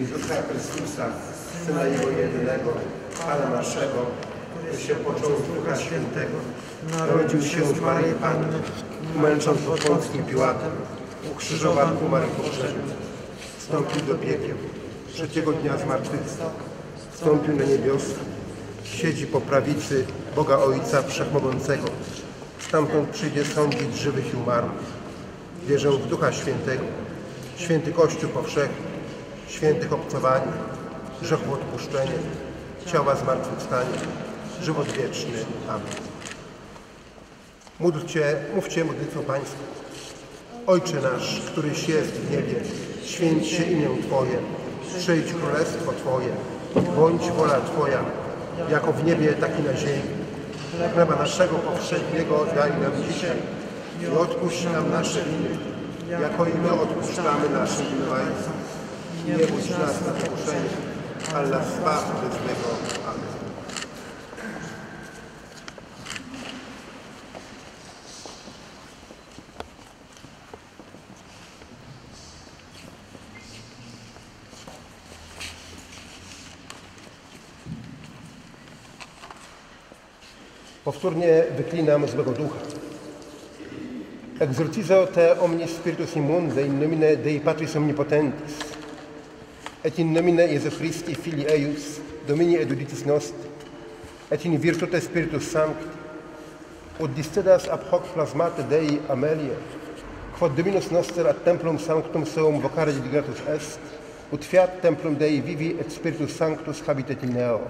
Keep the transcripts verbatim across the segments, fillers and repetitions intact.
Jezusa Chrystusa, Syna Jego jedynego, Pana naszego, który się począł z Ducha Świętego, narodził się z Maryi Panny, męcząc pod Pąckim Piłatem, ukrzyżowany, umarł i pogrzebany, wstąpił do piekieł, trzeciego dnia zmartwychwstał, wstąpił na niebiosa, siedzi po prawicy Boga Ojca Wszechmogącego, stamtąd przyjdzie sądzić żywych i umarłych. Wierzę w Ducha Świętego, święty Kościół powszechny, świętych obcowanie, grzechów odpuszczenie, ciała zmartwychwstanie, żywot wieczny. Amen. Módlcie, mówcie modlitwą Pańską. Ojcze nasz, któryś jest w niebie, święć się imię Twoje, przyjdź królestwo Twoje, bądź wola Twoja, jako w niebie, tak i na ziemi. Chleba naszego powszedniego daj nam dzisiaj i odpuść nam nasze winy, jako i my odpuszczamy naszym winowajcom. Nie bądź nas na pokuszenie, ale nas zbaw od złego. Amen. Powtórnie wyklinam złego ducha. Exorcizo te omnis spiritus immunde in nomine Dei Patris omnipotentis et in nomine Jesu Christi Filii eius Domini eduditis nostri et in virtute Spiritus Sancti ut discedas ab hoc plasmate Dei Amelia quod Dominus noster ad templum sanctum suum vocare dedicatus est ut fiat templum Dei vivi et Spiritus Sanctus habitet in neo.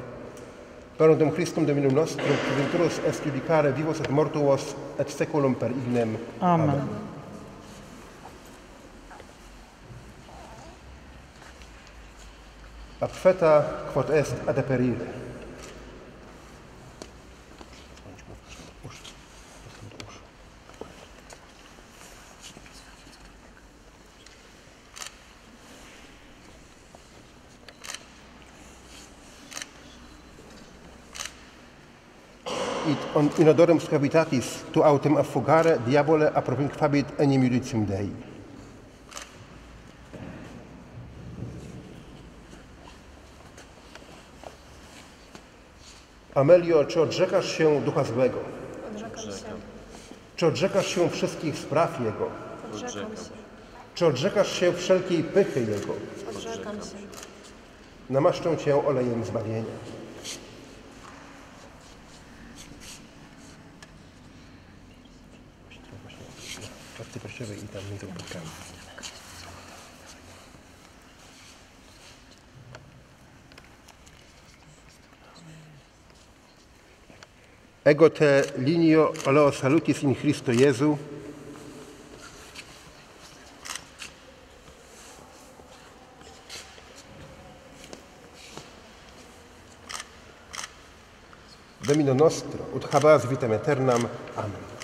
Panem Christum Dominum nostrum, venturus est judicare vivos et mortuos et seculum per ignem. Amen. Amen. Abfeta quod est adeperire. In odorem suavitatis, tu autem affugare, diabole apropinquabit enim judicium Dei. Amelio, czy odrzekasz się ducha złego? Odrzekam się. Czy odrzekasz się wszystkich spraw jego? Odrzekam się. Czy odrzekasz się wszelkiej pychy jego? Odrzekam się. Namaszczę cię olejem zbawienia. I tam nie dopukamy. Ego te linio oleo salutis in Christo Jezu. Domino nostro, ut habas vitam aeternam. Amen.